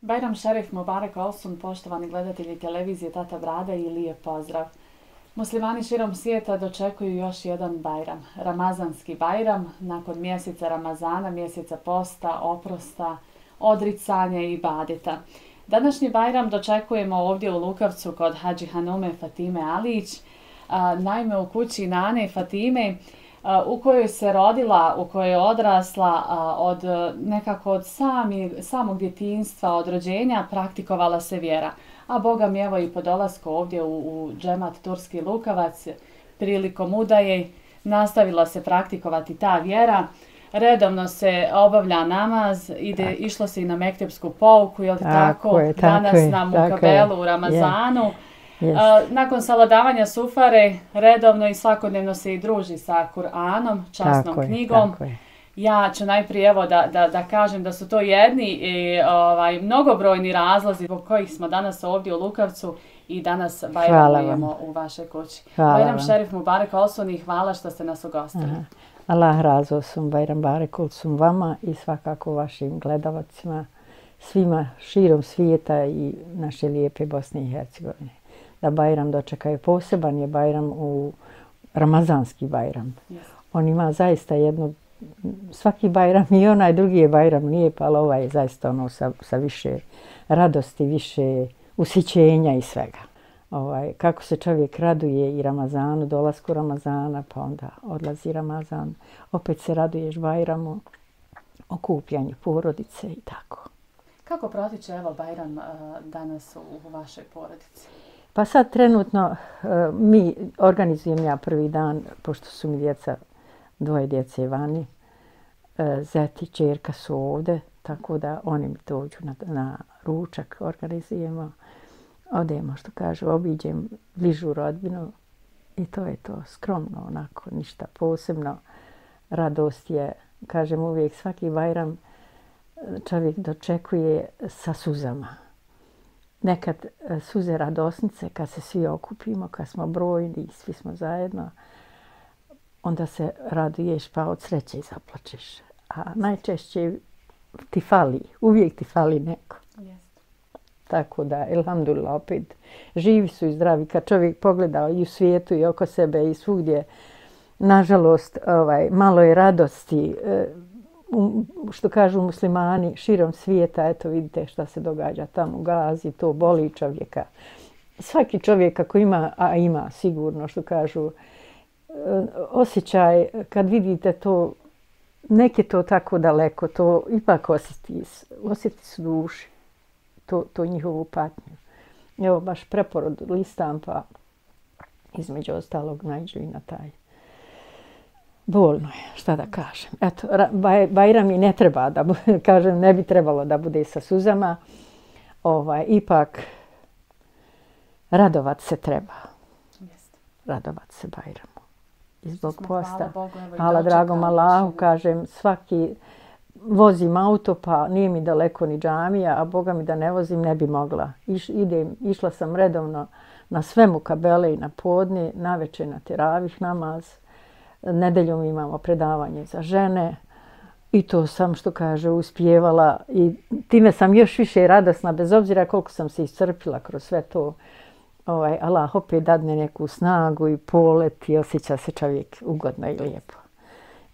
Bajram Šerif Mubarak Olsun, poštovani gledatelji televizije Tata Brada i lijep pozdrav. Muslimani širom svijeta dočekuju još jedan Bajram, Ramazanski Bajram, nakon mjeseca Ramazana, mjeseca posta, oprosta, odricanja i ibadeta. Današnji Bajram dočekujemo ovdje u Lukavcu kod Hadži Hanume Fatime Alić, naime u kući Nane Fatime, u kojoj se rodila, u kojoj je odrasla, od nekako od samog djetinjstva, od rođenja praktikovala se vjera. A Boga mi evo i po dolasku ovdje u džemat Turski Lukavac, prilikom udaje, nastavila se praktikovati ta vjera. Redovno se obavlja namaz, išlo se i na mektepsku pouku, je li tako? Danas nam u Kabelu, u Ramazanu. Nakon saladavanja sufare, redovno i svakodnevno se i druži sa Kur'anom, časnom knjigom. Ja ću najprije evo da kažem da su to jedni i mnogobrojni razlozi zbog kojih smo danas ovdje u Lukavcu i danas bajramujemo u vašoj kući. Bajram Šerif Mubarak Olsun i hvala što ste nas ugostili. Allah razva olsun, Bajram Barek Olsun vama i svakako vašim gledalacima, svima širom svijeta i naše lijepe Bosne i Hercegovine. Da Bajram dočekaju, poseban je Bajram, u Ramazanski Bajram. On ima zaista jednu, svaki Bajram i onaj drugi je Bajram lijep, ali ovaj je zaista ono sa više radosti, više usjećenja i svega. Kako se čovjek raduje i Ramazanu, dolasku Ramazana, pa onda odlazi Ramazan, opet se raduješ Bajramu, okupljanju porodice i tako. Kako protiče evo Bajram danas u vašoj porodici? Pa sad trenutno mi organizujem ja prvi dan, pošto su mi djeca, dvoje djece vani, zeti, čerka su ovdje, tako da oni mi dođu na ručak, organizujemo. Odemo, što kažu, obiđem bližu rodbinu i to je to, skromno onako, ništa posebno. Radost je, kažem uvijek, svaki Bajram čovjek dočekuje sa suzama. Nekad suze radosnice, kad se svi okupimo, kad smo brojni, svi smo zajedno, onda se raduješ pa od sreće i zaplačeš. A najčešće ti fali, uvijek ti fali neko. Tako da, elhamdulillah, opet živi su i zdravi. Kad čovjek pogleda i u svijetu i oko sebe i svugdje, nažalost, malo je radosti. Što kažu muslimani, širom svijeta, eto vidite šta se događa tamo u Gazi, to boli čovjeka. Svaki čovjek ako ima, a ima sigurno, što kažu, osjećaj kad vidite to, neke to tako daleko, to ipak osjeti su duši. To njihovu patnju. Evo, baš preporod listam, pa između ostalog najđu i na taj. Bolno je, šta da kažem. Eto, Bajram i ne treba da, kažem, ne bi trebalo da bude sa suzama. Ipak, radovat se treba. Radovat se Bajramu. I zbog posta. Hvala dragom Allahu, kažem, svaki... Vozim auto, pa nije mi daleko ni džamija, a Boga mi da ne vozim ne bi mogla. Išla sam redovno na sve mukabele i na podne, na večer na teravih namaz. Nedeljom imamo predavanje za žene i to sam, što kaže, uspijevala. I time sam još više radosna, bez obzira koliko sam se iscrpila kroz sve to. Allah opet dadne neku snagu i polet i osjeća se čovjek ugodno i lijepo.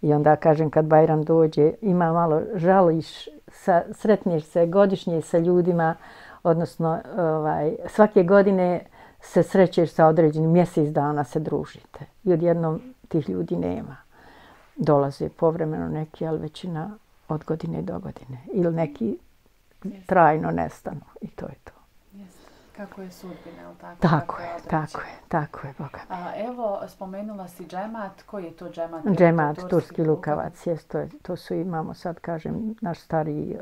I onda, kažem, kad Bajram dođe, ima malo žališ, sretneš se godišnje sa ljudima, odnosno svake godine se srećeš sa određenim, mjesec dana se družite. I odjednom tih ljudi nema. Dolaze povremeno neki, ali većina od godine do godine. Ili neki trajno nestanu i to je to. Kako je sudbina, tako? Tako je, Boga mi. Evo, spomenula si džemat, koji je to džemat? Džemat, Turski Lukavac, to su, imamo sad, kažem, naš stariji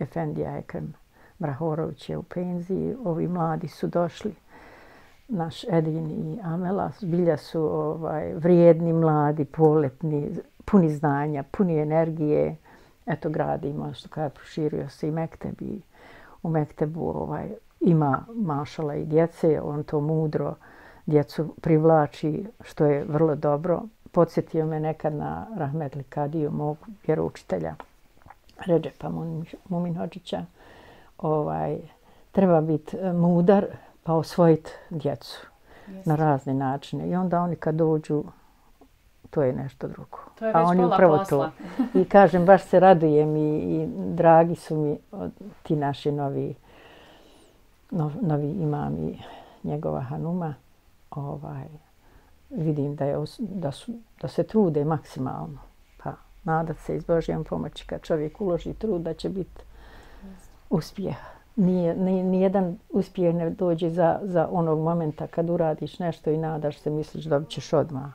efendija Ekem Brahorović je u penziji, ovi mladi su došli, naš Edvin i Amela, zbilja su vrijedni, mladi, poletni, puni znanja, puni energije, eto gradimo, što kada proširio se i mekteb i u mektebu ima mašala i djece, on to mudro djecu privlači, što je vrlo dobro. Podsjetio me nekad na rahmetli kadiju mog vjeroučitelja Ređepa Muminovića. treba biti mudar pa osvojiti djecu na razne načine. I onda oni kad dođu, to je nešto drugo. To je već pola posla. I kažem, baš se radujem i dragi su mi ti naši novi imam i njegova Hanuma. Vidim da se trude maksimalno. Pa nadat se iz Božjom pomoći kad čovjek uloži trud da će biti uspjeha. Nijedan uspjeh ne dođe za onog momenta kad uradiš nešto i nadaš se, misliš da ćeš odmah.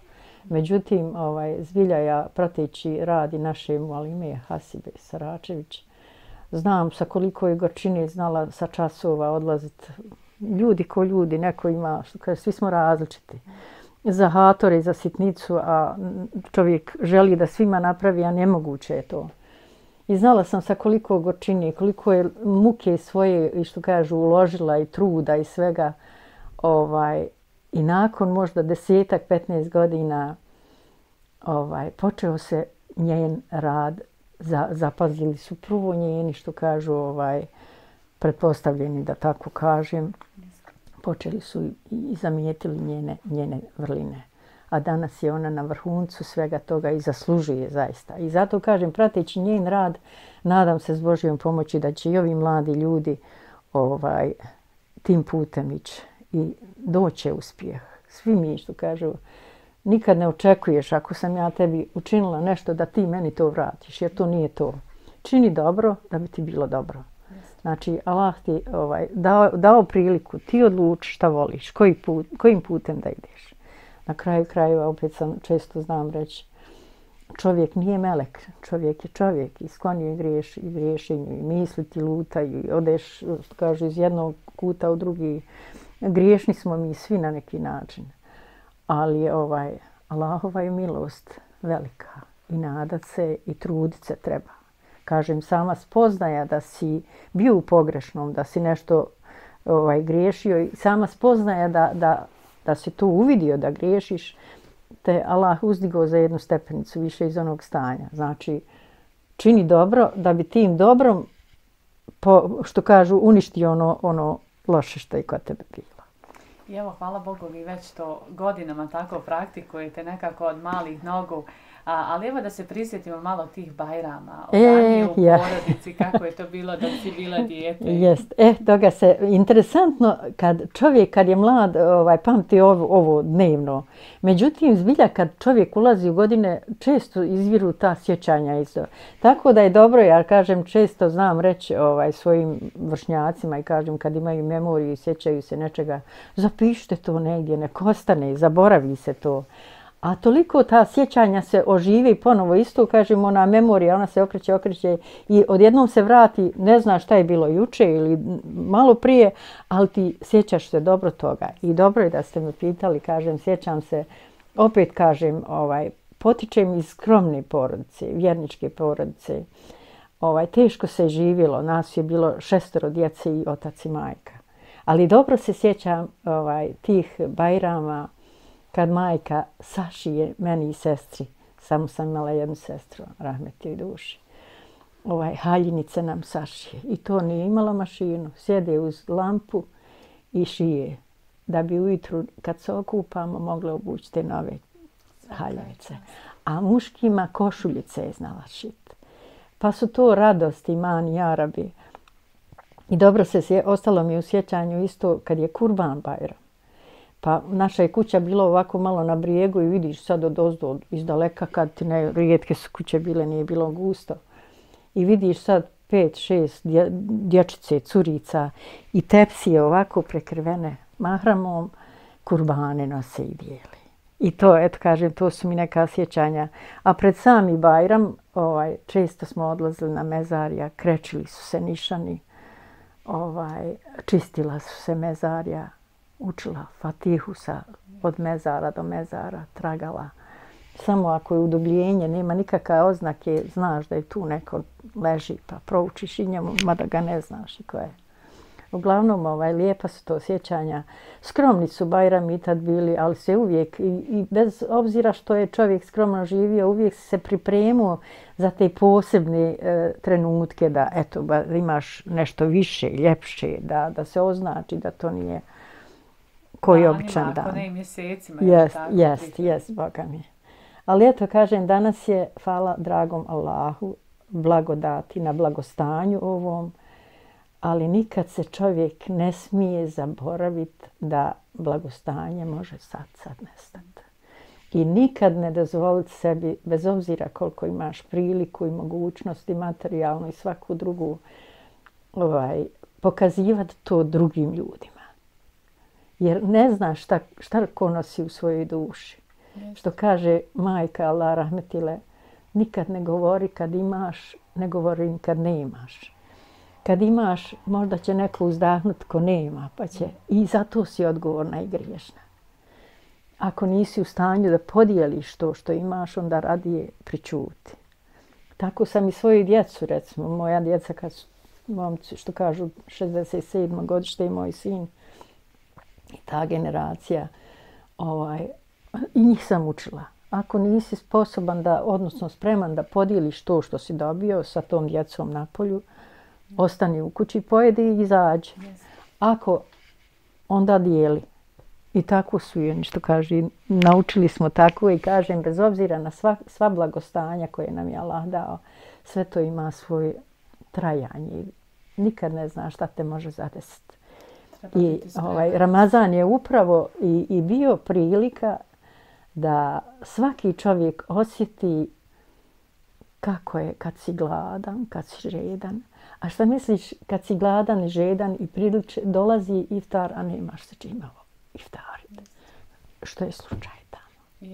Međutim, zbilja ja prateći radi naše mualime Hasibe Saračević. Znam sa koliko je gorčine znala sa časova odlaziti. Ljudi ko ljudi, neko ima, svi smo različiti. Za hatore, za sitnicu, a čovjek želi da svima napravi, a nemoguće je to. I znala sam sa koliko gorčine, koliko je muke svoje, i što kažu, uložila i truda i svega. I nakon možda 10-15 godina počeo se njen rad. Zapazili su prvo njeni, što kažu, pretpostavljeni, da tako kažem. Počeli su i zamijetili njene vrline. A danas je ona na vrhuncu svega toga i zaslužuje zaista. I zato kažem, prateći njen rad, nadam se s Božjom pomoći da će i ovi mladi ljudi tim putem ići. I doće uspjeh. Svi mi što kažu, nikad ne očekuješ ako sam ja tebi učinila nešto da ti meni to vratiš, jer to nije to. Čini dobro da bi ti bilo dobro. Znači, Allah ti dao priliku, ti odluči šta voliš, kojim putem da ideš. Na kraju krajeva, opet sam često znam reći, čovjek nije melek, čovjek je čovjek i sklonio i griješenju i misliti lutaju i odeš, što kažu, iz jednog kuta u drugi. Griješni smo mi svi na neki način, ali je Allahova je milost velika i nadat se i trudit se treba. Kažem, sama spoznaja da si bio u pogrešnom, da si nešto griješio i sama spoznaja da si to uvidio da griješiš, te Allah uzdigao za jednu stepenicu više iz onog stanja. Znači, čini dobro da bi tim dobrom, što kažu, uništio ono loše što je kod tebe bilo. I evo, hvala Bogu, vi već to godinama tako praktikujete nekako od malih nogu. Ali evo da se prisjetimo malo tih bajrama, o danju u porodici, kako je to bilo dok si bila dijete. Toga se interesantno, čovjek kad je mlad pamti ovo dnevno. Međutim, zbilja kad čovjek ulazi u godine, često izviru ta sjećanja isto. Tako da je dobro, ja kažem, često znam reći svojim vršnjacima i kažem kad imaju memoriju i sjećaju se nečega, zapišite to negdje, nek ostane, zaboravi se to. A toliko ta sjećanja se ožive i ponovo isto, kažem, ona memorija, ona se okreće i odjednom se vrati, ne zna šta je bilo juče ili malo prije, ali ti sjećaš se dobro toga. I dobro je da ste me pitali, kažem, sjećam se, opet kažem, potičem iz skromne porodice, vjerničke porodice. Teško se živjelo, nas je bilo 6 djece i otac i majka. Ali dobro se sjećam tih bajrama, kad majka sašije meni i sestri, samo sam imala jednu sestru, rahmetljoj duši, haljinice nam sašije. I to nije imala mašinu, sjede uz lampu i šije, da bi ujutru kad se okupamo mogle obući te nove haljice. A muškima košuljice je znala šiti. Pa su to radosti, mani, Arabi. I dobro se ostalo mi u sjećanju isto kad je Kurban Bajram. Pa naša je kuća bila ovako malo na brijegu i vidiš sad odozdo iz daleka kad ti rijetke su kuće bile, nije bilo gusto. I vidiš sad 5-6 dječice, curica i tepsije ovako prekrivene mahramom, kurbane nose i dijeli. I to, eto kažem, to su mi neka sjećanja. A pred sami Bajram često smo odlazili na mezarja, krečili su se nišani, čistila su se mezarja. Učila Fatihu od mezara do mezara, tragala. Samo ako je udubljenje, nema nikakve oznake, znaš da je tu neko leži, pa proučiš i njemu, mada ga ne znaš i ko je. Uglavnom, lijepa su to sjećanja. Skromni su Bajram i tad bili, ali se uvijek, i bez obzira što je čovjek skromno živio, uvijek se pripremio za te posebne trenutke da eto, imaš nešto više, ljepše, da se označi da to nije koji običan dan. Ako ne i mjesecima. Jest, Boga mi. Ali eto, kažem, danas je, hvala dragom Allahu, blagodati na blagostanju ovom, ali nikad se čovjek ne smije zaboraviti da blagostanje može sad nestati. I nikad ne dozvoliti sebi, bez obzira koliko imaš priliku i mogućnost i materijalnu i svaku drugu, pokazivati to drugim ljudima. Jer ne znaš šta ko nosi u svojoj duši. Što kaže majka Lara Ahmetile, nikad ne govori kad imaš, ne govori kad ne imaš. Kad imaš, možda će neko uzdahnuti ko nema, pa će. I zato si odgovorna i griješna. Ako nisi u stanju da podijeliš to što imaš, onda radije pričuti. Tako sam i svoju djecu, recimo. Moja djeca, kad su momci, što kažu, 67. godište i moj sin, i ta generacija, i njih sam učila. Ako nisi sposoban da, odnosno spreman da podijeliš to što si dobio sa tom djecom na polju, ostani u kući, pojedi i izađi. Ako, onda dijeli. I tako su joj, što kaže, naučili smo tako i kažem, bez obzira na sva blagostanja koje nam je Allah dao, sve to ima svoje trajanje. Nikad ne znaš šta te može zadesiti. I Ramazan je upravo i bio prilika da svaki čovjek osjeti kako je kad si gladan, kad si žedan. A šta misliš kad si gladan i žedan i dolazi iftar, a nemaš se čime iftariti? Što je slučaj tamo.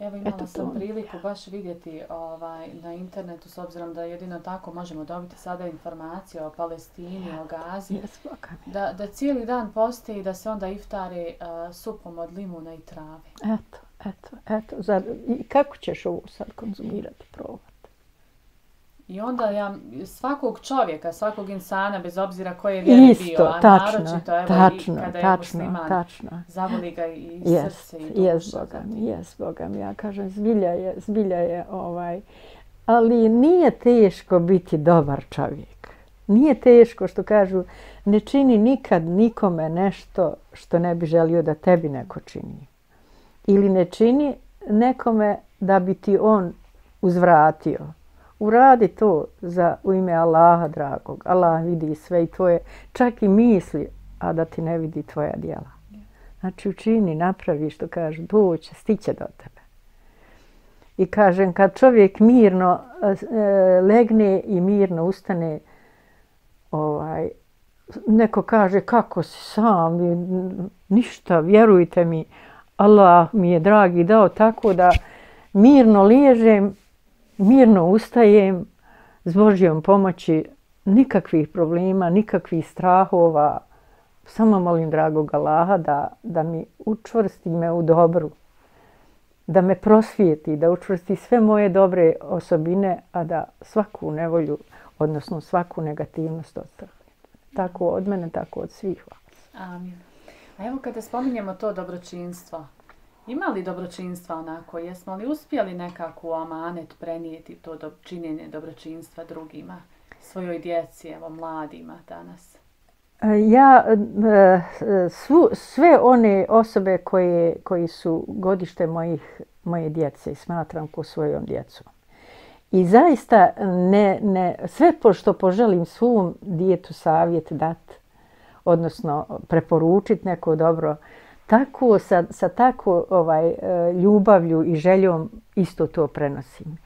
Evo imala sam priliku baš vidjeti na internetu, s obzirom da jedino tako možemo dobiti sada informacije o Palestini, o Gazi. Da cijeli dan postoji i da se onda iftare supom od limuna i trave. Eto. I kako ćeš ovo sad konzumirati, probati? I onda ja svakog čovjeka, svakog insana, bez obzira koje vjeri bio, a naročito evo i kada je musliman, zavoli ga i srce i duša. Jes, Boga mi, ja kažem, zbilja je, ali nije teško biti dobar čovjek. Nije teško, što kažu, ne čini nikad nikome nešto što ne bi želio da tebi neko čini. Ili ne čini nekome da bi ti on uzvratio. Uradi to u ime Allaha dragog. Allah vidi sve i tvoje, čak i misli, a da ti ne vidi tvoja djela. Znači učini, napravi što kažu, doće, stiće do tebe. I kažem, kad čovjek mirno legne i mirno ustane, neko kaže kako si sam, ništa, vjerujte mi, Allah mi je dragi dao tako da mirno liježem, mirno ustajem, s Božjom pomoći, nikakvih problema, nikakvih strahova. Samo molim dragog Allaha da mi učvrsti me u dobru, da me prosvijeti, da učvrsti sve moje dobre osobine, a da svaku nevolju, odnosno svaku negativnost odstrani. Tako od mene, tako od svih vas. Amin. A evo kada spominjemo to dobročinstvo, ima li dobročinstva onako? Jesmo li uspjeli nekako u amanet prenijeti to činjenje dobročinstva drugima, svojoj djeci, evo mladima danas? Ja, sve one osobe koji su godište moje djece i smatram ko svojom djecom. I zaista sve što poželim svom djetetu savjet dati, odnosno preporučiti neko dobro, tako, sa tako ljubavlju i željom isto to prenosim.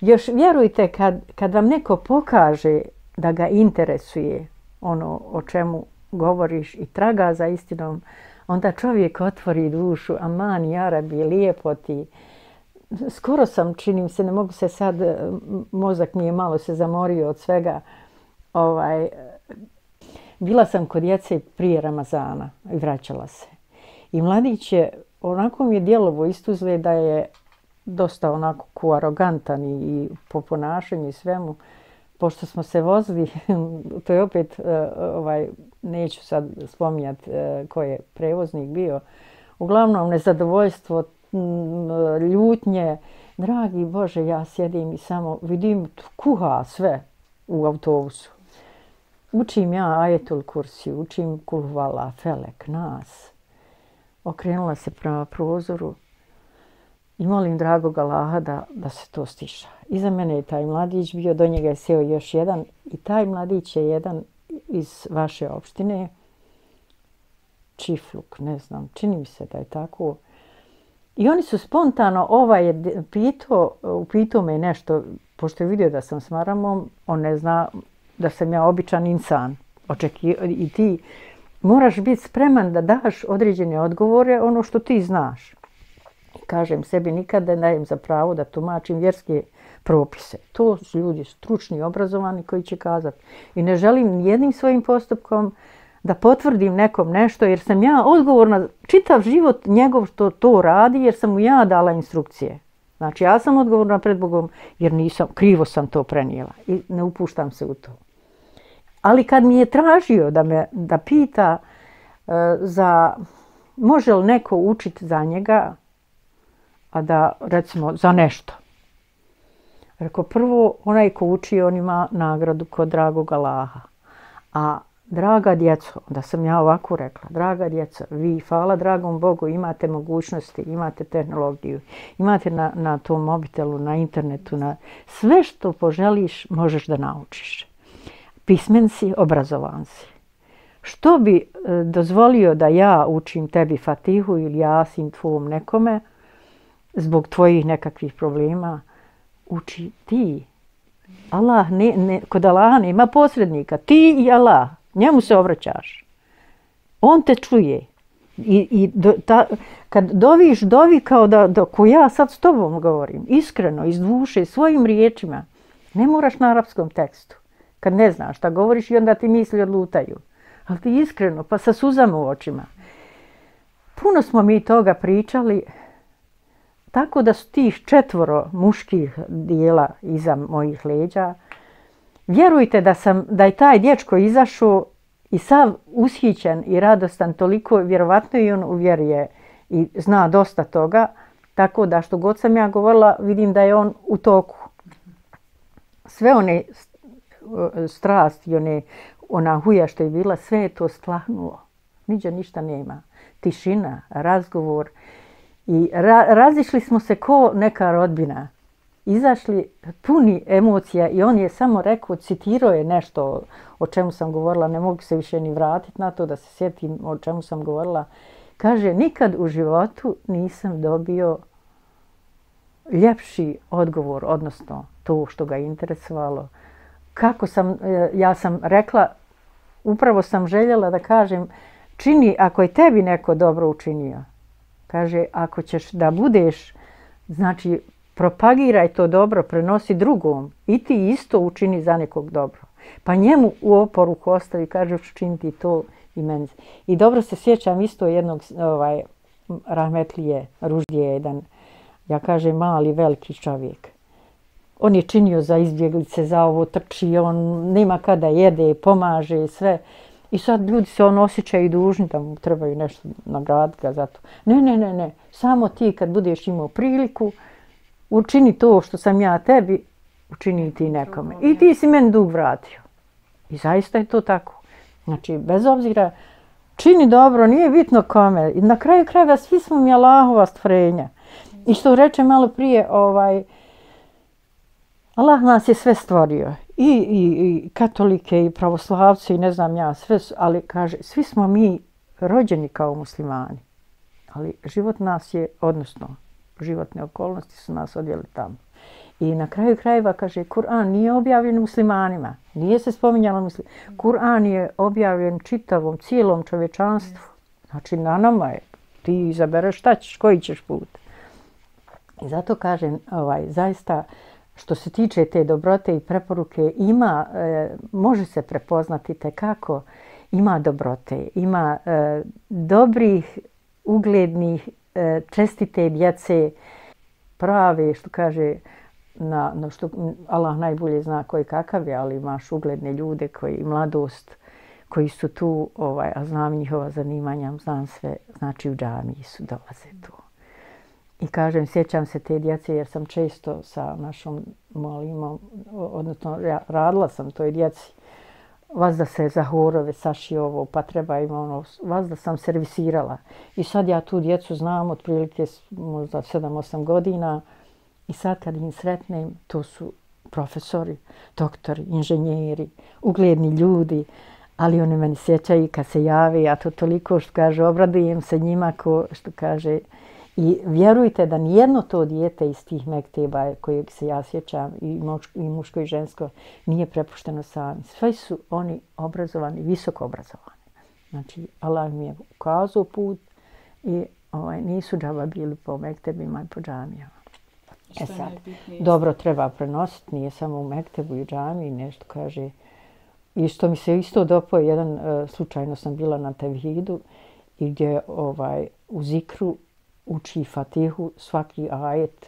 Još vjerujte, kad vam neko pokaže da ga interesuje ono o čemu govoriš i traga za istinom, onda čovjek otvori dušu, aman i arabi, lijepo ti. Skoro sam, činim se, ne mogu se sad, mozak mi je malo se zamorio od svega. Bila sam kod djece prije Ramazana i vraćala se. I mladić je, onako mi je djelovo istuzle da je dosta onako arogantan i po ponašanju i svemu. pošto smo se vozili, to je opet, neću sad spominjati ko je prevoznik bio, uglavnom nezadovoljstvo, ljutnje, dragi Bože, ja sjedim i samo vidim, kuha sve u autobusu. Učim ja ajetul kursi, učim kulhuvala, felek, nas. Okrenula se prema prozoru i molim dragog Allaha da se to stiša. Iza mene je taj mladić bio, do njega je seo još jedan i taj mladić je jedan iz vaše opštine, Čifluk, ne znam, čini mi se da je tako. I oni su spontano, ovaj je upitao me nešto, pošto je vidio da sam s maramom, on ne zna da sam ja običan insan. I ti moraš biti spreman da daš određene odgovore ono što ti znaš. Kažem sebi, nikada ne dajem za pravo da tumačim vjerske propise. To su ljudi stručni, obrazovani koji će kazati. I ne želim nijednim svojim postupkom da potvrdim nekom nešto, jer sam ja odgovorna, čitav život njegov što to radi, jer sam mu ja dala instrukcije. Znači, ja sam odgovorna pred Bogom, jer nisam, krivo sam to prenijela i ne upuštam se u to. Ali kad mi je tražio da pita za može li neko učiti za njega, a da, recimo, za nešto. Rekao, prvo, onaj ko uči, on ima nagradu kod dragog Allaha. A draga djeco, da sam ja ovako rekla, draga djeco, vi, hvala dragom Bogu, imate mogućnosti, imate tehnologiju, imate na tom mobitelu, na internetu, sve što poželiš možeš da naučiš. Pismen si, obrazovan si. Što bi dozvolio da ja učim tebi Fatihu ili ja sam tvom nekome, zbog tvojih nekakvih problema, uči ti. Kod Allaha nema posrednika, ti i Allah. Njemu se obraćaš. On te čuje. I kad doviš, dovi kao da ko ja sad s tobom govorim, iskreno, iz duše, svojim riječima. Ne moraš na arapskom tekstu. Kad ne znaš šta govoriš i onda ti misli odlutaju. Ali ti iskreno, pa sa suzama u očima. Puno smo mi toga pričali, tako da su tih 4 muških dijela iza mojih leđa. Vjerujte da je taj dječko izašao i sav ushićen i radostan toliko, vjerovatno i on uvjeruje i zna dosta toga, tako da što god sam ja govorila vidim da je on u toku. Sve one strast i ona huja što je bila, sve je to splahnulo. Niđe ništa nema. Tišina, razgovor. I razišli smo se ko neka rodbina. Izašli puni emocija i on je samo rekao, citirao je nešto o čemu sam govorila, ne mogu se više ni vratiti na to da se sjetim o čemu sam govorila. Kaže, nikad u životu nisam dobio ljepši odgovor, odnosno to što ga interesovalo. Kako sam, ja sam rekla, upravo sam željela da kažem, čini ako je tebi neko dobro učinio. Kaže, ako ćeš da budeš, znači, propagiraj to dobro, prenosi drugom i ti isto učini za nekog dobro. Pa njemu u oporuku ostavi, kaže, učiniti to i meni. I dobro se sjećam isto jednog rahmetlije, Ruždije jedan, ja kažem, mali, veliki čovjek. On je činio za izbjeglice, za ovo trči, on nema kada jede, pomaže i sve. I sad ljudi se on osjećaju dužni da mu trebaju nešto nagraditi ga za to. Ne, samo ti kad budeš imao priliku, učini to što sam ja tebi, učini ti nekome. I ti si meni dug vratio. I zaista je to tako. Znači, bez obzira, čini dobro, nije bitno kome. I na kraju krajeva svi smo mi Allahova stvorenja. I što reče malo prije, Allah nas je sve stvorio. I katolike, i pravoslavce, i ne znam ja, sve su, ali kaže, svi smo mi rođeni kao muslimani. Ali život nas je, odnosno, životne okolnosti su nas odveli tamo. I na kraju krajeva, kaže, Kur'an nije objavljen muslimanima. Nije se spominjalo muslimanima. Kur'an je objavljen čitavom, cijelom čovječanstvu. Znači, na nama je. Ti izabereš šta ćeš, koji ćeš put. I zato kažem, zaista, što se tiče te dobrote i preporuke, može se prepoznati tekako, ima dobrote, ima dobrih, uglednih, čestite djece, prave, što kaže, na što Allah najbolje zna koji kakav je, ali imaš ugledne ljude koji mladost, koji su tu, a znam njihova zanimanja, znam sve, znači u džamiji su, dolaze tu. I kažem, sjećam se te djece jer sam često sa našom malimom, odnosno radila sam toj djeci. Vazda se za horove saši ovo, pa treba ima ono, vazda sam servisirala. I sad ja tu djecu znam, otprilike možda 7-8 godina. I sad kad im sretnem, to su profesori, doktori, inženjeri, ugledni ljudi. Ali oni meni sjećaju kad se jave, ja to toliko što kaže, obradujem se njima ko što kaže. I vjerujte da nijedno to dijete iz tih mekteba kojeg se ja sjećam, i muško i žensko, nije prepušteno sami. Sve su oni obrazovani, visoko obrazovani. Znači, Allah mi je ukazao put i nisu džaba bili po mektebima i po džamijama. E sad, dobro treba prenositi, nije samo u mektebu i džamiji, nešto kaže. I što mi se isto dopoje, jedan slučajno sam bila na Tevhidu i gdje u zikru uči Fatihu, svaki ajet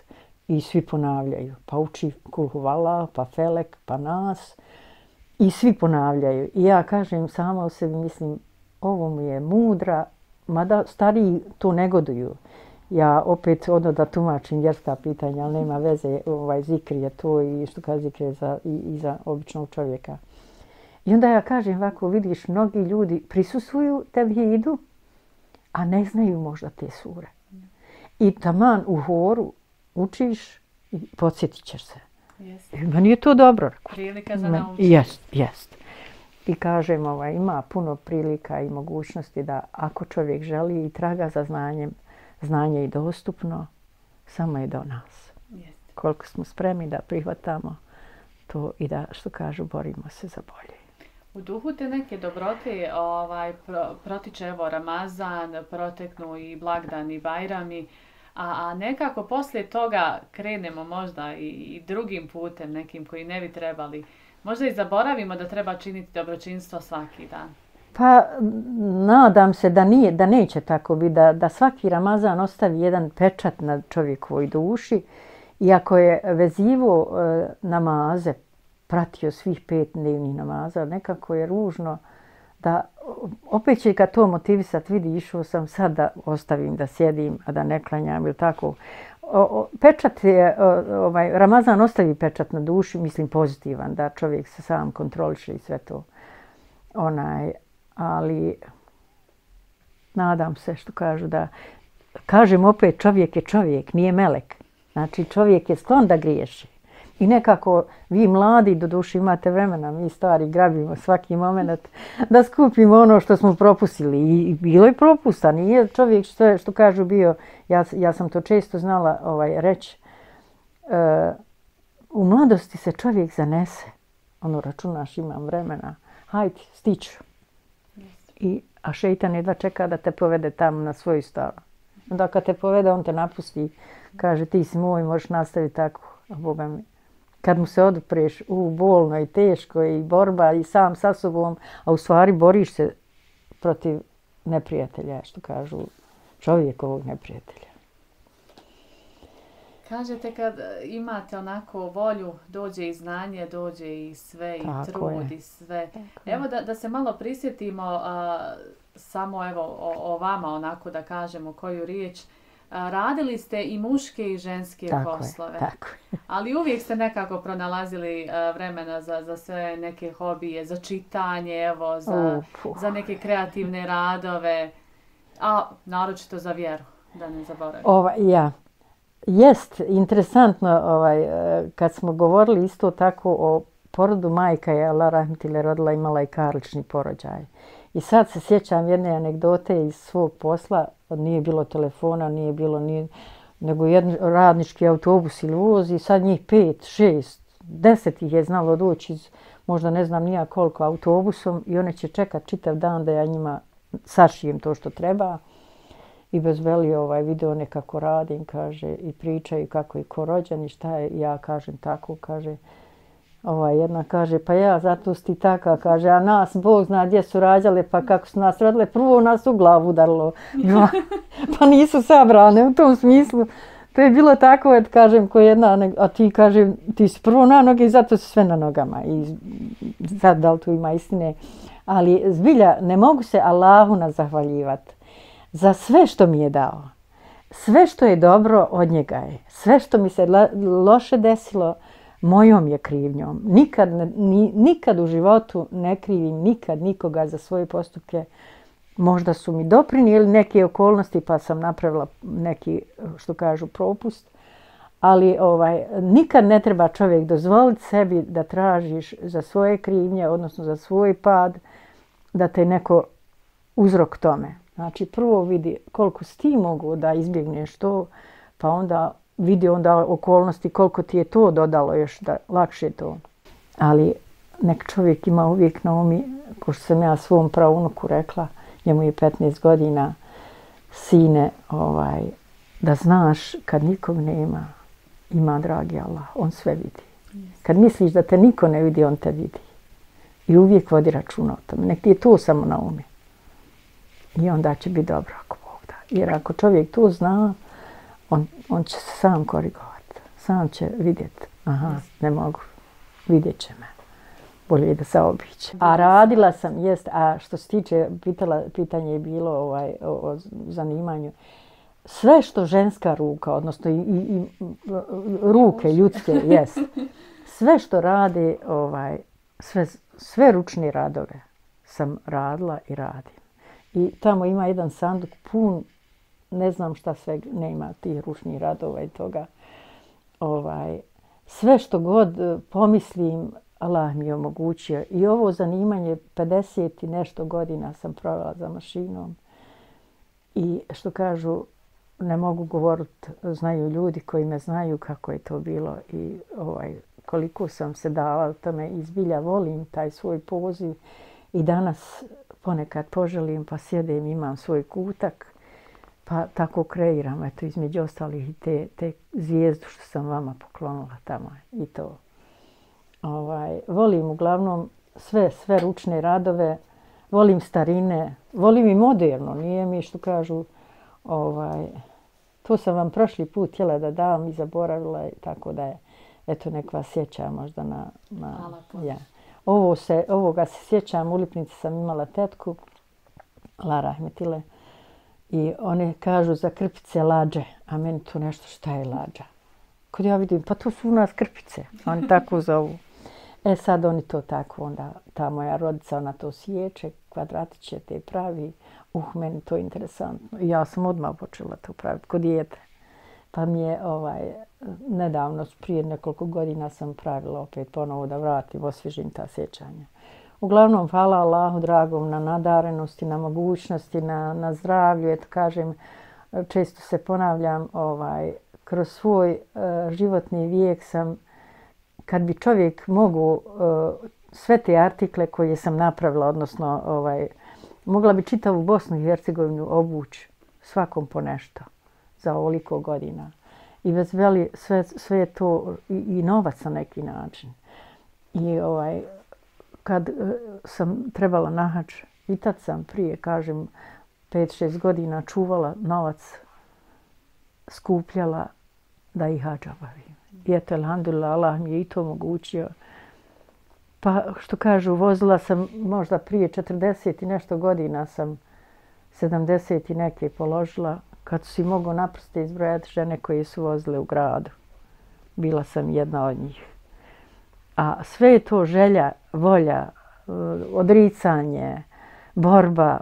i svi ponavljaju. Pa uči Kul huvallah, pa Felek, pa Nas i svi ponavljaju. I ja kažem sama o sebi, mislim, ovo mi je mudra, mada stariji to negoduju. Ja opet ono da tumačim vjerska pitanja, ali nema veze, zikr je to i što kaže zikr je i za običnog čovjeka. I onda ja kažem ovako, vidiš, mnogi ljudi prisustvuju tevhidu, a ne znaju možda te sure. I taman u horu učiš i podsjetit ćeš se. Meni je to dobro. Prilika za naučenje. Jest, jest. I kažem, ima puno prilika i mogućnosti da ako čovjek želi i traga za znanjem, znanje je dostupno, samo je do nas. Koliko smo spremni da prihvatamo to i da, što kažu, borimo se za bolje. U duhu te neke dobrote protiče evo Ramazan, proteknu i blagdani i bajrami, a nekako poslije toga krenemo možda i drugim putem nekim koji ne bi trebali. Možda i zaboravimo da treba činiti dobročinstvo svaki dan. Pa nadam se da neće tako biti, da svaki Ramazan ostavi jedan pečat na čovjekovoj duši. Iako je vezivo namaze, pratio svih 5 dnevnih namaza, nekako je ružno da opet će kad to motivisat, vidi, išao sam sad da ostavim, da sjedim, a da ne klanjam ili tako. Pečat je, Ramazan ostavi pečat na duši, mislim pozitivan, da čovjek se sam kontroliše i sve to. Ali nadam se što kažu da, kažem opet čovjek je čovjek, nije melek. Znači čovjek je sklon da griješi. I nekako vi mladi, doduše imate vremena, mi stari grabimo svaki moment da skupimo ono što smo propustili. I bilo je propusta, nije čovjek što kažu bio, ja sam to često znala reći, u mladosti se čovjek zanese. Ono računaš imam vremena, hajde stiću. A šeitan jedva čeka da te povede tamo na svoju stranu. Onda kad te povede on te napusti, kaže ti si moj, možeš nastaviti tako, a Boga mi. Kad mu se odupreš, bolno i teško i borba i sam sa sobom, a u stvari boriš se protiv neprijatelja, što kažu čovjekovog neprijatelja. Kažete kad imate onako volju, dođe i znanje, dođe i sve, i trud, i sve. Evo da se malo prisjetimo samo evo o vama, onako da kažemo koju riječ. Radili ste i muške i ženske poslove, ali uvijek ste nekako pronalazili vremena za sve neke hobije, za čitanje, za neke kreativne radove, a naročito za vjeru, da ne zaboravim. Ja, jest interesantno kad smo govorili isto tako o porodu, majka je Lara Ahmetil rodila, imala i karlični porođaj. I sad se sjećam jedne anegdote iz svog posla, nije bilo telefona, nije bilo nego jedan radnički autobus ili voz i sad njih 5, 6, 10 ih je znalo doći iz možda ne znam nija koliko autobusom i one će čekat čitav dan da ja njima sašijem to što treba. I bez veli video nekako radim, kaže, i pričaju kako je ko rođen i šta je, ja kažem tako, kaže. Jedna kaže, pa ja zato si ti taka, kaže, a nas Bog zna gdje su rađale, pa kako su nas radile, prvo nas u glavu udarilo. Pa nisu sabrane u tom smislu. To je bilo tako, et kažem, ko jedna, a ti kažem, ti si prvo na noge i zato su sve na nogama. I sad da li tu ima istine. Ali zbilja, ne mogu se Allahu nazahvaljivati za sve što mi je dao. Sve što je dobro od njega je. Sve što mi se loše desilo, mojom je krivnjom. Nikad u životu ne krivim nikad nikoga za svoje postupke. Možda su mi doprinijeli neke okolnosti pa sam napravila neki, što kažu, propust. Ali nikad ne treba čovjek dozvoliti sebi da tražiš za svoje krivnje, odnosno za svoj pad, da te neko uzrok tome. Znači, prvo vidi koliko si ti mogu da izbjegneš to, pa onda vidi onda okolnosti koliko ti je to dodalo još da lakše to. Ali nek čovjek ima uvijek na umi, ko što sam ja svom praunuku rekla, njemu je 15 godina, sine, da znaš kad nikog nema, ima dragi Allah, on sve vidi. Kad misliš da te niko ne vidi, on te vidi. I uvijek vodi računa o tome, nek ti je to samo na umi. I onda će biti dobro ako Bog da. Jer ako čovjek to zna, on će se sam korigovati. Sam će vidjeti. Aha, ne mogu. Vidjet će me. Bolje je da se obiće. A radila sam, jest, a što se tiče, pitanje je bilo o zanimanju. Sve što ženska ruka, odnosno i ruke ljudske, jest. Sve što radi, sve ručne radove sam radila i radim. I tamo ima jedan sanduk pun, ne znam šta sve ne ima tih ručnih radova i toga. Sve što god pomislim, Allah mi je omogućio. I ovo zanimanje, 50 i nešto godina sam provela za mašinom. I što kažu, ne mogu govoriti, znaju ljudi koji me znaju kako je to bilo i koliko sam se davala tome. I zbilja volim taj svoj poziv i danas ponekad poželim pa sjedem, imam svoj kutak pa tako kreiram. Eto, između ostalih i te zvijezdu što sam vama poklonila tamo i to. Volim uglavnom sve ručne radove, volim starine, volim i moderno, nije mi što kažu. To sam vam prošli put htjela da dam i zaboravila, tako da je, eto, nek vas sjeća možda na... Ovoga se sjećam, u Lipnici sam imala tetku, Lara Ahmetile, i one kažu za krpice lađe, a meni to nešto, šta je lađa? Kad ja vidim, pa to su u nas krpice, oni tako zovu. E sad oni to tako, onda ta moja rodica, ona to sjeće, kvadratiće te pravi, meni to je interesantno. I ja sam odmah počela to praviti, kod dijete. Pa mi je nedavno, prije nekoliko godina sam pravila opet ponovo da vratim, osvježim ta sjećanja. Uglavnom, hvala Allahu dragom na nadarenosti, na mogućnosti, na zdravlju. Eto kažem, često se ponavljam, kroz svoj životni vijek sam, kad bi čovjek mogao sve te artikle koje sam napravila, odnosno mogla bi čitavu Bosnu i Hercegovinu obući svakom po nešto za ovoliko godina. I vezveli sve je to i novac na neki način. I kad sam trebala na hađ, i tad sam prije, kažem, 5-6 godina čuvala novac, skupljala da i hađa bavim. I eto, alhamdulillah, Allah mi je i to omogućio. Pa što kažu, vozila sam možda prije 40 i nešto godina sam 70 i neke položila. Kad si mogao naprosto izbrojati žene koje su vozile u gradu. Bila sam jedna od njih. A sve je to želja, volja, odricanje,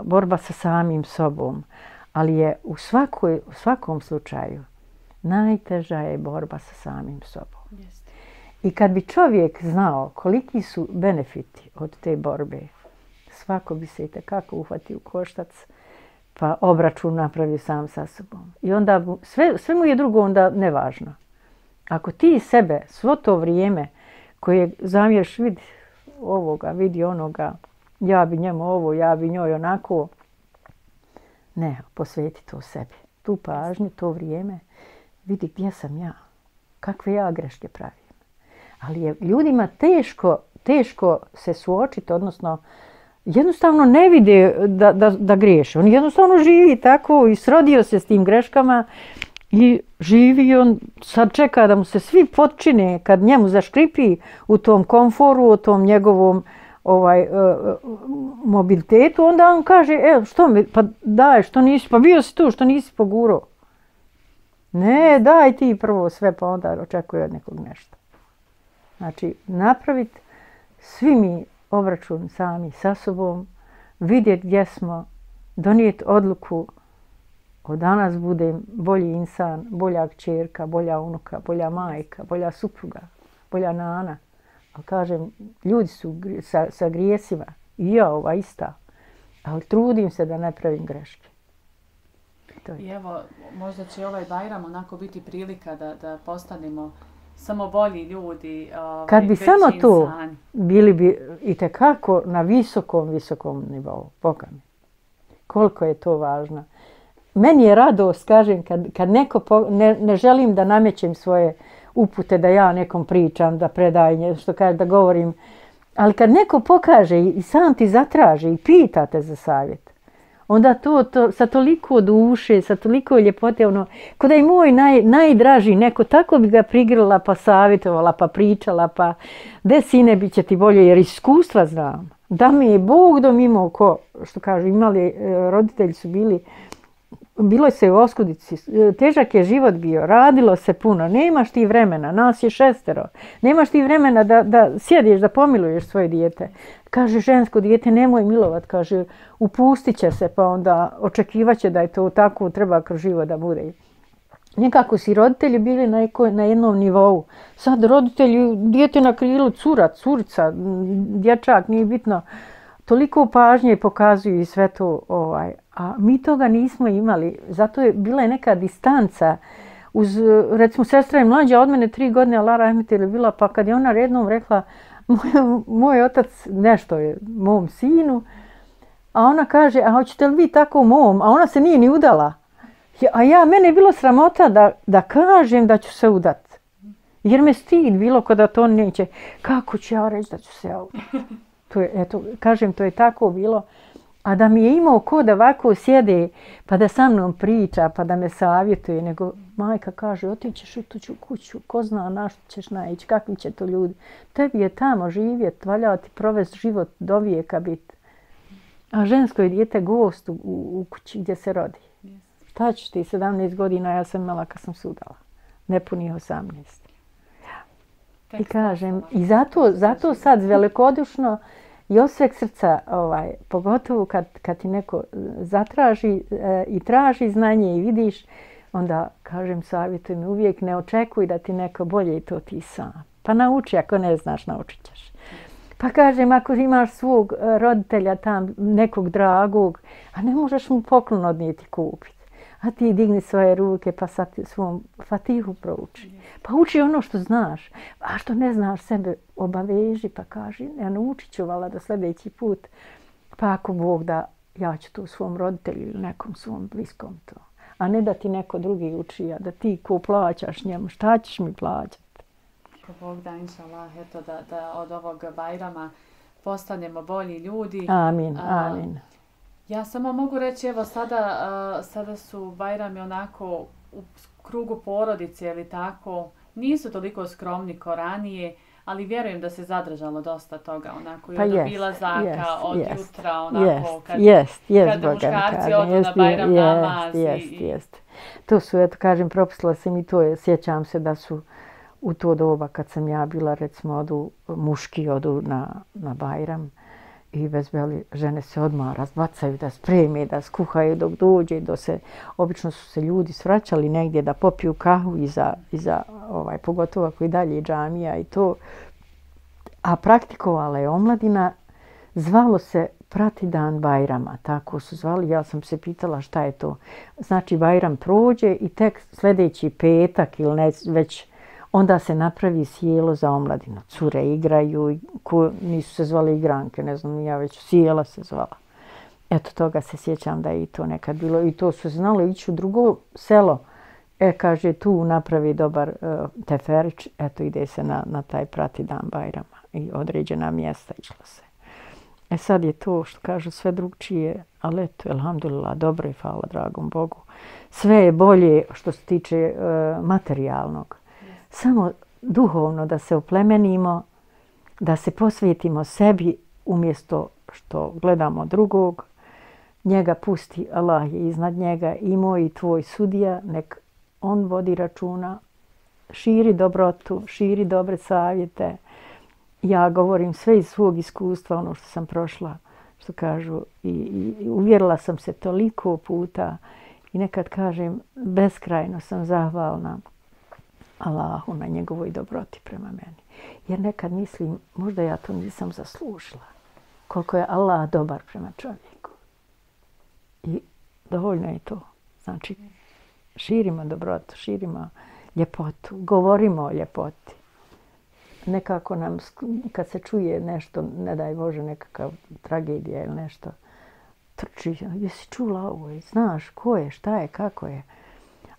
borba sa samim sobom. Ali je u svakom slučaju najteža je borba sa samim sobom. I kad bi čovjek znao koliki su benefiti od te borbe, svako bi se itekako uhvatio u koštac pa obračun napravi sam sa sobom. I onda sve mu je drugo onda nevažno. Ako ti sebe svo to vrijeme koje zamjeriš, vidi ovoga, vidi onoga, ja bi njemu ovo, ja bi njoj onako, ne, posveti to sebi. Tu pažnju, to vrijeme, vidi gdje sam ja, kakve ja greške pravim. Ali je ljudima teško se suočiti, odnosno jednostavno ne vide da griješe. On jednostavno živi tako i srodio se s tim greškama I živi on, sad čeka da mu se svi potčine kad njemu zaškripi u tom komforu, u tom njegovom mobilitetu, onda on kaže, što mi, pa daj, što nisi, pa bio si tu, što nisi pogurao. Ne, daj ti prvo sve, pa onda očekuje od nekog nešto. Znači, napraviti svi mi obračun sami sa sobom, vidjeti gdje smo, donijeti odluku od danas budem bolji insan, bolja kćerka, bolja unuka, bolja majka, bolja supruga, bolja nana. Ali kažem, ljudi su sa grijesima, i ja ova ista, ali trudim se da ne pravim greške. I evo, možda će ovaj Bajram onako biti prilika da postanemo samo bolji ljudi. Kad bi samo to bili bi itekako na visokom nivou, Boga mi. Koliko je to važno. Meni je radost, kažem, kad neko, ne želim da namećem svoje upute, da ja nekom pričam, da predajem, što kažem, da govorim, ali kad neko pokaže i sam ti zatraži i pita te za savjet, onda to sa toliko duše, sa toliko ljepote, ono, ko da je moj najdraži neko, tako bi ga prigrila, pa savjetovala, pa pričala, pa de sine bit će ti bolje, jer iskustva znam. Da mi je Bog dom imao ko, što kažu, imali, roditelji su bili, bilo se u oskudici, težak je život bio, radilo se puno, nemaš ti vremena, nas je 6, nemaš ti vremena da sjediš, da pomiluješ svoje dijete. Kaže, žensko dijete nemoj milovat, kaže, upustit će se, pa onda očekivat će da je to tako, treba kroz život da bude. Nekako si roditelji bili na jednom nivou. Sad roditelji, dijete na krilu, cura, curica, dječak, nije bitno. Toliko pažnje pokazuju i sve to, a mi toga nismo imali. Zato je bila neka distanca. Uz, recimo, sestra je mlađa od mene 3 godine, Lara Ahmetil je bila, pa kad je ona rednom rekla, moj otac nešto je mom sinu, a ona kaže, a hoćete li vi tako mom? A ona se nije ni udala. A ja, mene je bilo sramota da kažem da ću se udat. Jer me stid bilo ko da to neće. Kako ću ja reći da ću se udat? Eto, kažem, to je tako bilo, a da mi je imao ko da ovako sjede, pa da sa mnom priča, pa da me savjetuje, nego majka kaže, otićeš u tuđu kuću, ko zna na što ćeš naići, kakvi će to ljudi. Tebi je tamo živjet, valjati, provesti život do vijeka biti. A žensko je dijete gost u kući gdje se rodi. Šta ćeš ti, 17 godina ja sam imala kad sam se udala, nepunih 18. I kažem, i zato sad velikodušno i od sveg srca, pogotovo kad ti neko zatraži i traži znanje i vidiš, onda kažem, savjetuj mi uvijek, ne očekuj da ti neko bolje i to ti sam. Pa nauči, ako ne znaš, naučit ćeš. Pa kažem, ako imaš svog roditelja tam, nekog dragog, a ne možeš mu poklon odnijeti kupiti. A ti digni svoje ruke pa sad svom Fatihu prouči. Pa uči ono što znaš. A što ne znaš sebe obaveži pa kaži, ja naučit ću vala do sljedeći put. Pa ako Bog da, ja ću to svom roditelju ili nekom svom bliskom to. A ne da ti neko drugi uči, a da ti ko plaćaš njemu, šta ćeš mi plaćati? Ako Bog da, inša Allah, eto da od ovog Bajrama postanemo bolji ljudi. Amin, amin. Ja samo mogu reći, evo sada su Bajrami onako u krugu porodice ili tako, nisu toliko skromni ko ranije, ali vjerujem da se zadržalo dosta toga, onako i od obilazaka, od jutra, onako kada muškarci odu na Bajram namaz. To su, eto kažem, propustila sam i to, sjećam se da su u to doba kad sam ja bila, recimo, muški odu na Bajram. I bezbeli žene se odmah razbacaju da spreme, da skuhaju dok dođe. Obično su se ljudi svraćali negdje da popiju kahu, pogotovo ako i dalje džamija i to. A praktikovala je omladina. Zvalo se Prati dan Bajrama, tako su zvali. Ja sam se pitala šta je to. Znači Bajram prođe i tek sljedeći petak ili ne već... Onda se napravi sjelo za omladinu. Cure igraju, nisu se zvali igranke, ne znam, ja već sjela se zvala. Eto, toga se sjećam da je i to nekad bilo. I to su znali ići u drugo selo. Kaže, tu napravi dobar teferić, eto, ide se na taj Prati dan Bajrama. I određena mjesta išla se. E sad je to što kažu sve drugčije, ali eto, elhamdulillah, dobro je, hvala dragom Bogu. Sve je bolje što se tiče materijalnog. Samo duhovno da se oplemenimo, da se posvetimo sebi umjesto što gledamo drugog. Njega pusti, Allah je iznad njega i moj i tvoj sudija, nek on vodi računa, širi dobrotu, širi dobre savjete. Ja govorim sve iz svog iskustva, ono što sam prošla, što kažu, i uvjerila sam se toliko puta i nekad kažem, beskrajno sam zahvalna Allahu na njegovoj dobroti prema meni. Jer nekad mislim, možda ja to nisam zaslužila, koliko je Allah dobar prema čovjeku. I dovoljno je to. Znači, širimo dobrotu, širimo ljepotu, govorimo o ljepoti. Nekako nam, kad se čuje nešto, ne daj Bože, nekakav tragedija ili nešto, trči, jesi čula ovo, znaš ko je, šta je, kako je.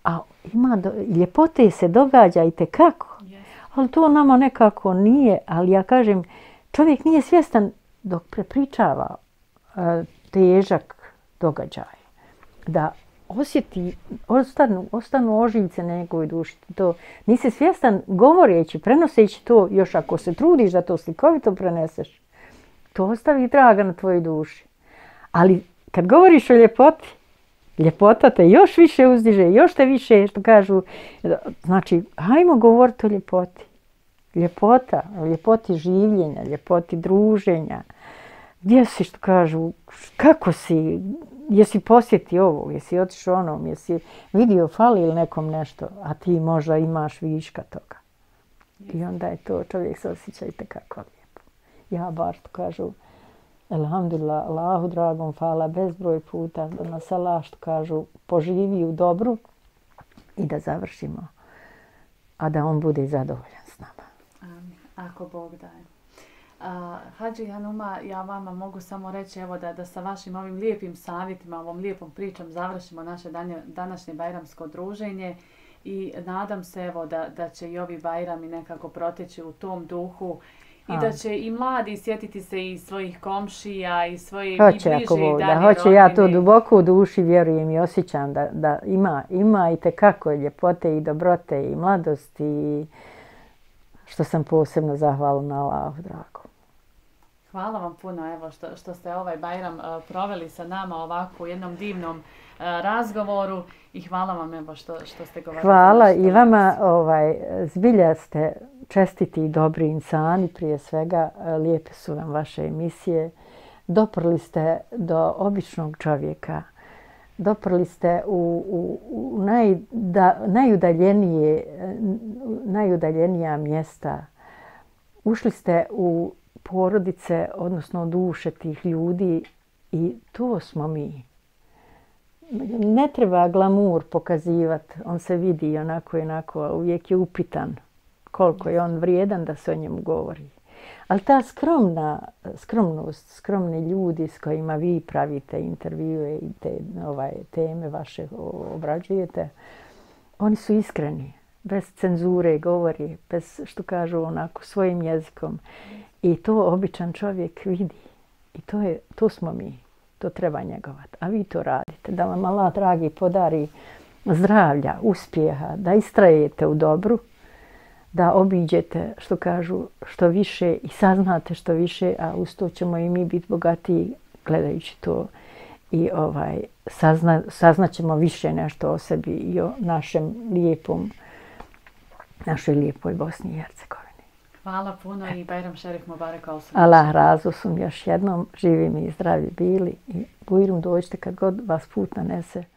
A ima, ljepote se događa i tekako, ali to nama nekako nije, ali ja kažem, čovjek nije svjestan dok prepričava težak događaj, da osjeti, ostanu ožiljce na njegovoj duši. To nisi svjestan govoreći, prenoseći to, još ako se trudiš da to slikovito preneseš, to ostavi traga na tvojoj duši. Ali kad govoriš o ljepoti, ljepota te još više uzdiže, još te više, što kažu, znači, hajmo govoriti o ljepoti. Ljepota, ljepoti življenja, ljepoti druženja. Gdje si, što kažu, kako si, jesi posjetio ovo, jesi otišao onom, jesi vidio fali ili nekom nešto, a ti možda imaš viška toga. I onda je to, čovjek se osjeća i tekako lijepo. Ja bar što kažu, elhamdulillah, Allahu dragom, hvala bezbroj puta, da nas Allah, što kažu, poživi u dobru i da završimo, a da on bude zadovoljan s nama. Amin. Ako Bog daje. Hadži Hanuma, ja vama mogu samo reći evo da sa vašim ovim lijepim savjetima, ovom lijepom pričom završimo naše današnje bajramsko druženje i nadam se evo da će i ovi bajrami nekako proteći u tom duhu i da će i mladi sjetiti se i svojih komšija i svoje i bliže i dalje rodine. Hoće, ja to duboko u duši vjerujem i osjećam da ima i tekako ljepote i dobrote i mladosti i što sam posebno zahvalna Allahu drago. Hvala vam puno evo što ste ovaj bajram proveli sa nama ovako u jednom divnom razgovoru i hvala vam evo što ste govorili. Hvala i vama, zbilja ste čestiti i dobri insani prije svega. Lijepe su vam vaše emisije. Doprli ste do običnog čovjeka. Doprli ste u najudaljenija mjesta. Ušli ste u porodice, odnosno duše tih ljudi i to smo mi. Ne treba glamur pokazivati, on se vidi onako i onako, uvijek je upitan koliko je on vrijedan da se o njemu govori. Ali ta skromnost, skromni ljudi s kojima vi pravite intervjue i te teme vaše obrađujete, oni su iskreni, bez cenzure govori, bez što kažu onako svojim jezikom. I to običan čovjek vidi. I to smo mi. To treba njegovati. A vi to radite. Da vam Allah, dragi, podari zdravlja, uspjeha, da istrajete u dobru, da obiđete, što kažu, što više i saznate što više, a uz to ćemo i mi biti bogatiji gledajući to i saznaćemo više nešto o sebi i o našoj lijepoj Bosni i Hercegovini. Hvala puno i Bajram Šerif Mubarek Olsun. Allah razusum još jednom, živi mi i zdravi bili i bujrum dođite kad god vas put nanese.